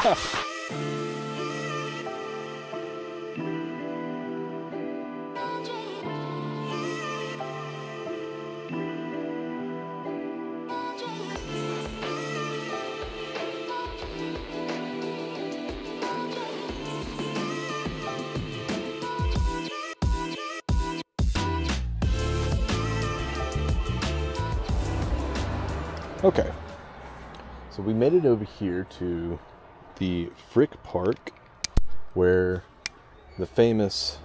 stuff. Okay, so we made it over here to the Frick Park, where the famous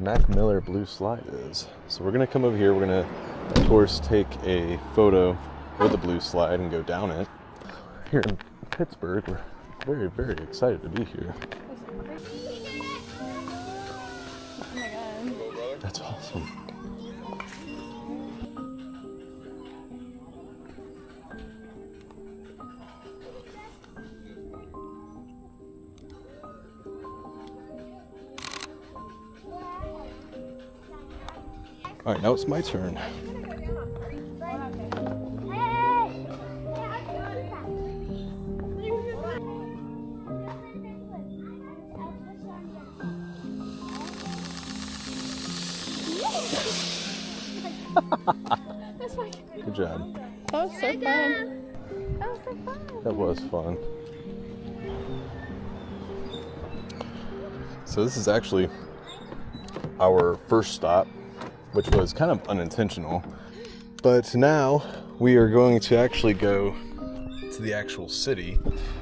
Mac Miller blue slide is. So we're going to come over here, we're going to, of course, take a photo of the blue slide and go down it. Here in Pittsburgh, we're very, very excited to be here. Oh my God. That's awesome. All right, now it's my turn. Good job. That was so fun. That was fun. So this is actually our first stop, which was kind of unintentional. But now we are going to actually go to the actual city.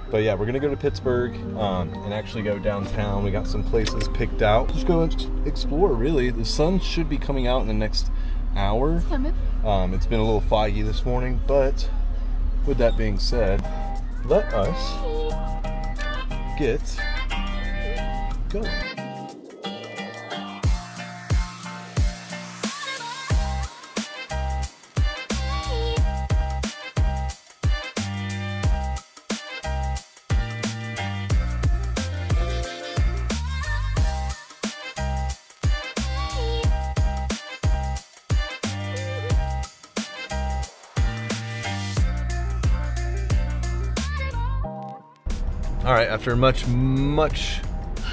But yeah, we're gonna go to Pittsburgh and actually go downtown. We got some places picked out. Just go and explore, really. The sun should be coming out in the next hour. It's coming. It's been a little foggy this morning, but with that being said, let us get going. All right, after much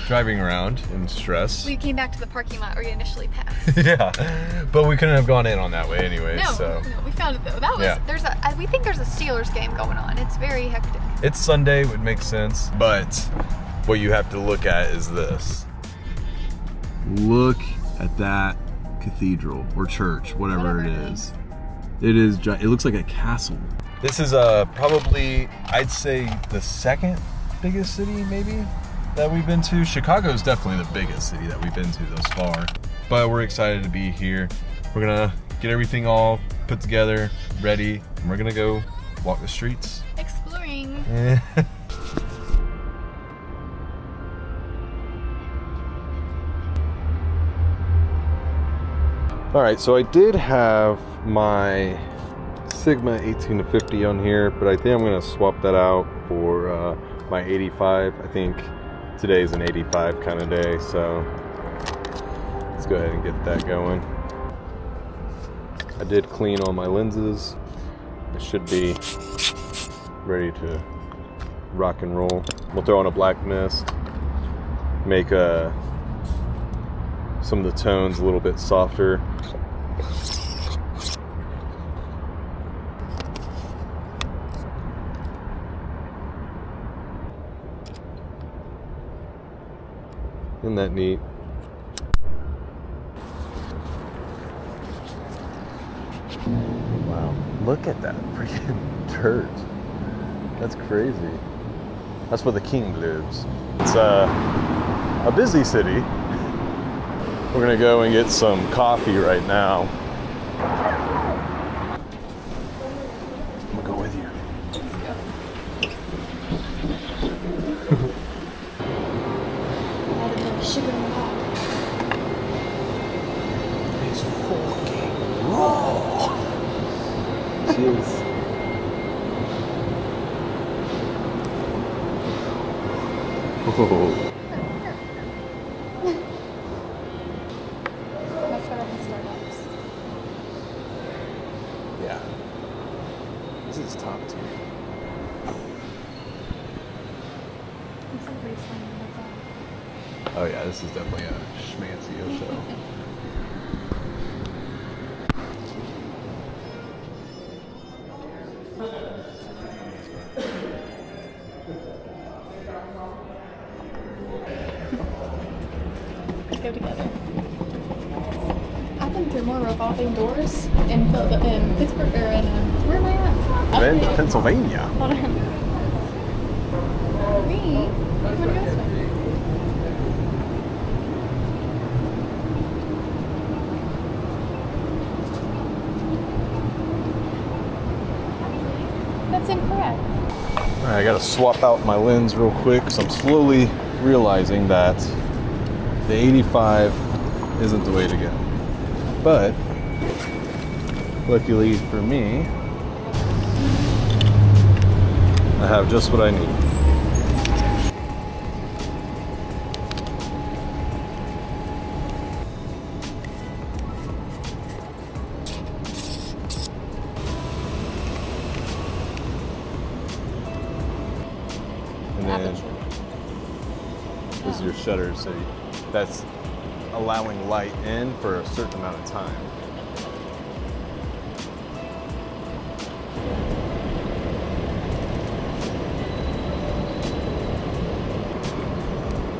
driving around and stress, we came back to the parking lot where we initially passed. Yeah, but we couldn't have gone in on that way anyway. No, so. No, we found it though. That was, yeah. We think there's a Steelers game going on. It's very hectic. It's Sunday, would make sense, but what you have to look at is this. Look at that cathedral or church, whatever it is. It looks like a castle. This is probably, I'd say, the second biggest city maybe that we've been to. Chicago is definitely the biggest city that we've been to thus far, but we're excited to be here. We're gonna get everything all put together, ready, and we're gonna go walk the streets. Exploring. All right, so I did have my Sigma 18 to 50 on here, but I think I'm gonna swap that out for my 85. I think today's an 85 kind of day, so let's go ahead and get that going. I did clean all my lenses. It should be ready to rock and roll. We'll throw on a black mist, make some of the tones a little bit softer. Isn't that neat? Wow, look at that freaking dirt. That's crazy. That's where the king lives. It's a busy city. We're gonna go and get some coffee right now. I'm gonna go with you. Yeah. This is top tier. Oh yeah, this is definitely a schmancy show. Let's go together. I've been through more revolving doors in Pittsburgh, or in where am I at? I'm in Pennsylvania. Hold on. That's incorrect. Alright, I gotta swap out my lens real quick because I'm slowly realizing that the 85 isn't the way to go. But luckily for me, I have just what I need. Shutters, so that's allowing light in for a certain amount of time.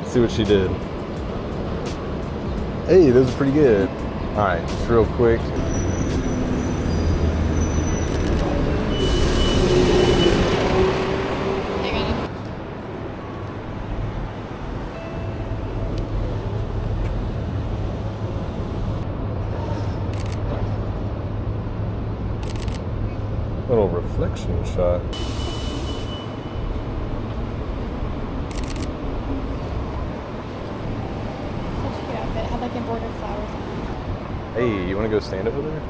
See what she did. Hey, those are pretty good. All right, just real quick. Little reflection shot. Such a good outfit. It had like embroidered flowers on it. Hey, you want to go stand over there?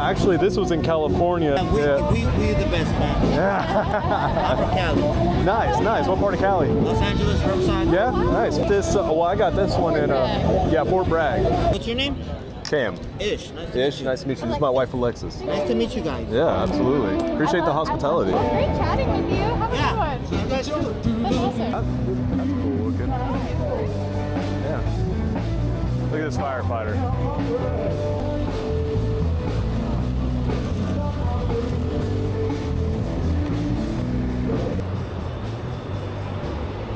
Actually, this was in California. Yeah, we're the best, man. Yeah. I'm from Cali. Nice, nice. What part of Cali? Los Angeles, Roseanne. Yeah, nice. This, well, I got this one in, yeah, Fort Bragg. What's your name? Cam. Ish. Nice to meet you. Ish, nice to meet you. This is my wife, Alexis. Nice to meet you guys. Yeah, absolutely. Appreciate the hospitality. It was great chatting with you. Have a good one. You guys too. That's awesome. That's cool looking. Yeah. Look at this firefighter.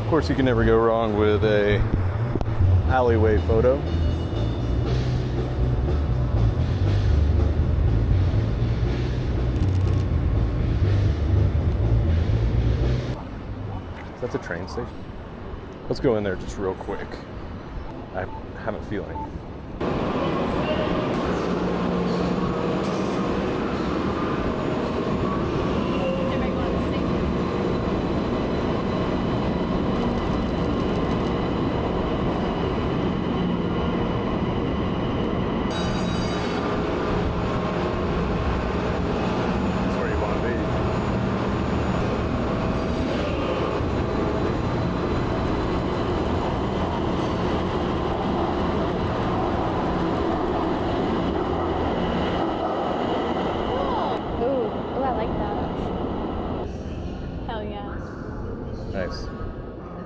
Of course, you can never go wrong with an alleyway photo. Is that the train station? Let's go in there just real quick. I have a feeling.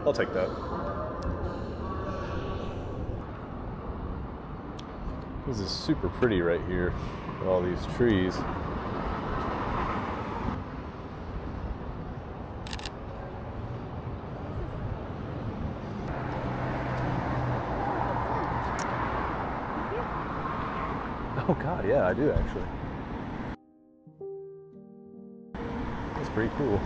I'll take that. This is super pretty right here with all these trees. Oh God, yeah, I do actually. That's pretty cool.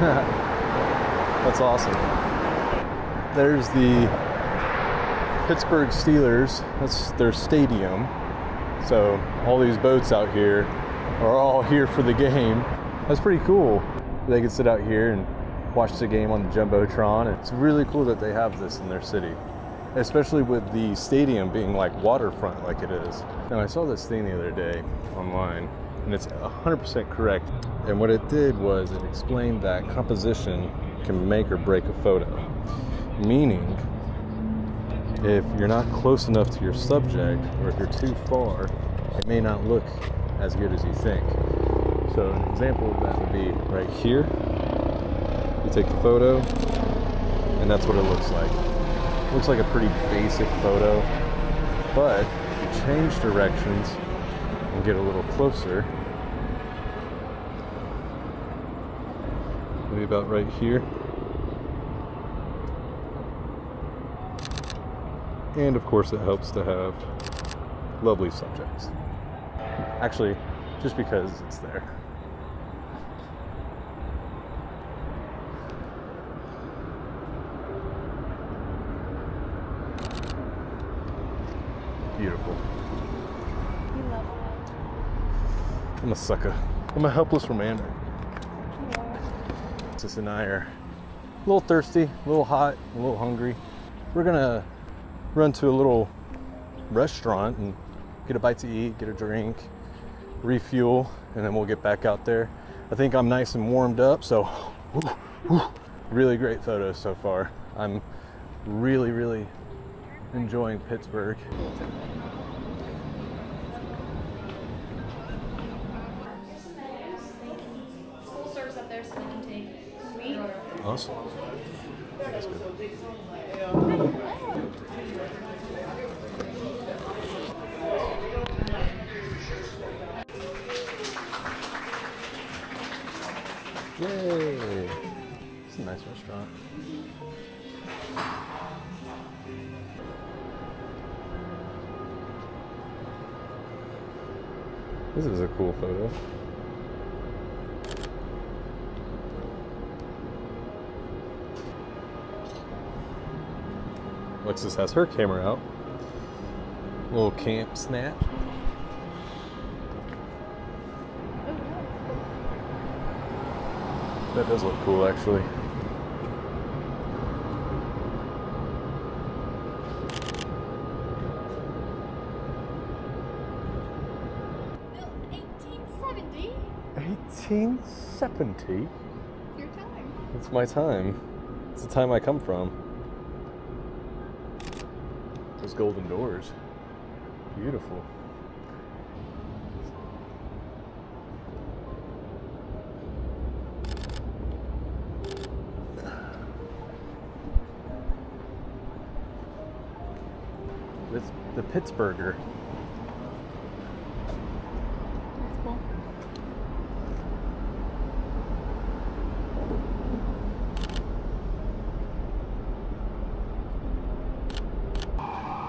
That's awesome. There's the Pittsburgh Steelers. That's their stadium. So all these boats out here are all here for the game. That's pretty cool. They can sit out here and watch the game on the Jumbotron. It's really cool that they have this in their city, especially with the stadium being like waterfront like it is. Now I saw this thing the other day online, and it's 100% correct. And what it did was it explained that composition can make or break a photo. Meaning, if you're not close enough to your subject, or if you're too far, it may not look as good as you think. So an example of that would be right here. You take the photo, and that's what it looks like. It looks like a pretty basic photo, but if you change directions and get a little closer, maybe about right here, and of course it helps to have lovely subjects. Actually, just because it's there. Beautiful. You love it. I'm a sucker. I'm a helpless romantic. Yeah. Sis and I are a little thirsty, a little hot, a little hungry. We're gonna run to a little restaurant and get a bite to eat, get a drink, refuel, and then we'll get back out there. I think I'm nice and warmed up, so really great photos so far. I'm really enjoying Pittsburgh. School serves up there so they can take sweet. Awesome. That's good. Yay! It's a nice restaurant. This is a cool photo. Alexis has her camera out. Little camp snap. That does look cool, actually. $18.70? Your time. It's my time. It's the time I come from. Those golden doors. Beautiful. It's the Pittsburgher. That's cool.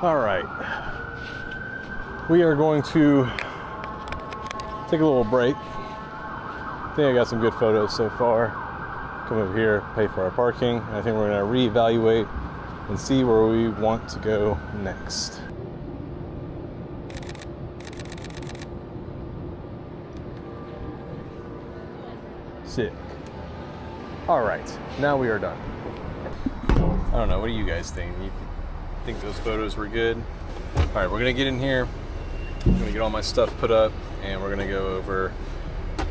All right, we are going to take a little break. I think I got some good photos so far. Come over here, pay for our parking. I think we're gonna reevaluate and see where we want to go next. Sick. All right, now we are done. I don't know, what do you guys think? You think those photos were good? All right, we're gonna get in here. I'm gonna get all my stuff put up and we're gonna go over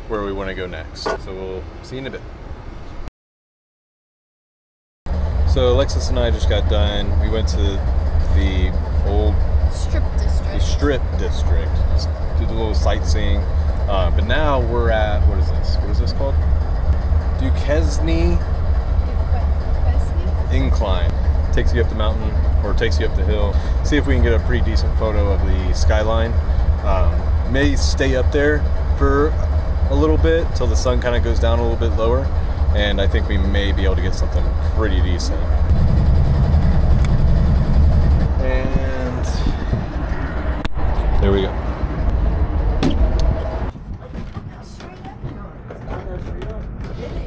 where we wanna go next. So we'll see you in a bit. So Alexis and I just got done. We went to the old Strip District. The Strip District. Just did a little sightseeing. But now we're at, what is this? What is this called? Duquesne Incline. Takes you up the mountain, or takes you up the hill. See if we can get a pretty decent photo of the skyline. May stay up there for a little bit till the sun kind of goes down a little bit lower. And I think we may be able to get something pretty decent. And there we go.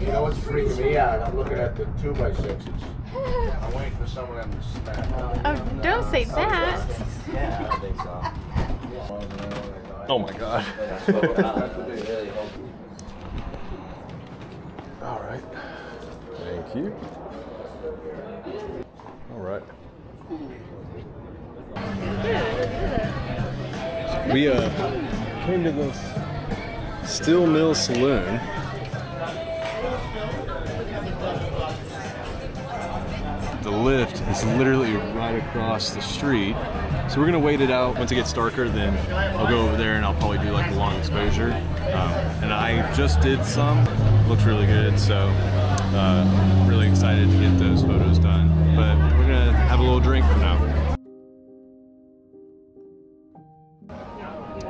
You know what's freaking me? 2x6s. I'm waiting for someone in the snack. Oh, don't say that. Yeah, I think so. Oh my god. All right. Thank you. All right. We came to the Steel Mill Saloon. The lift is literally right across the street. So we're gonna wait it out. Once it gets darker, then I'll go over there and I'll probably do like a long exposure. And I just did some. Looks really good, so really excited to get those photos done. But we're gonna have a little drink for now.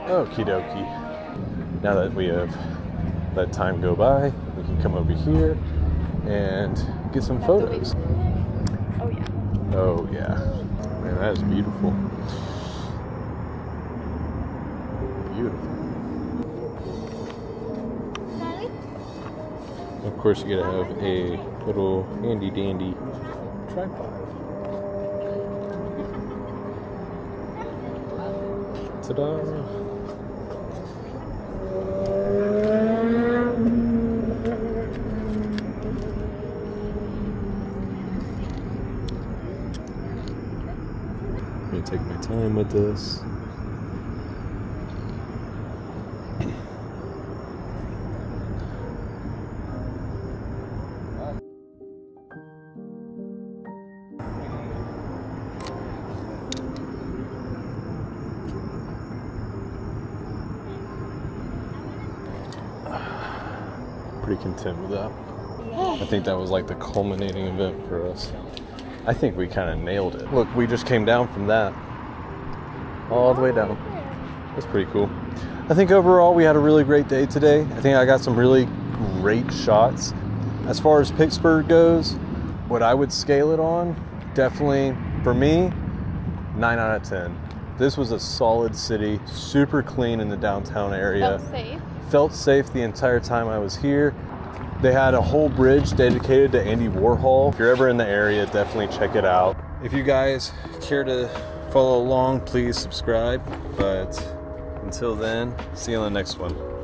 Okie dokie. Now that we have let time go by, we can come over here and get some photos. Oh yeah. Oh yeah. Man, that is beautiful. Beautiful. Of course, you gotta have a little handy dandy tripod. Ta-da! Take my time with this. Pretty content with that. I think that was like the culminating event for us. I think we kind of nailed it. Look, we just came down from that. All the way down. That's pretty cool. I think overall we had a really great day today. I think I got some really great shots. As far as Pittsburgh goes, what I would scale it on, definitely for me, 9 out of 10. This was a solid city, super clean in the downtown area. Felt safe. Felt safe the entire time I was here. They had a whole bridge dedicated to Andy Warhol. If you're ever in the area, definitely check it out. If you guys care to follow along, please subscribe. But until then, see you on the next one.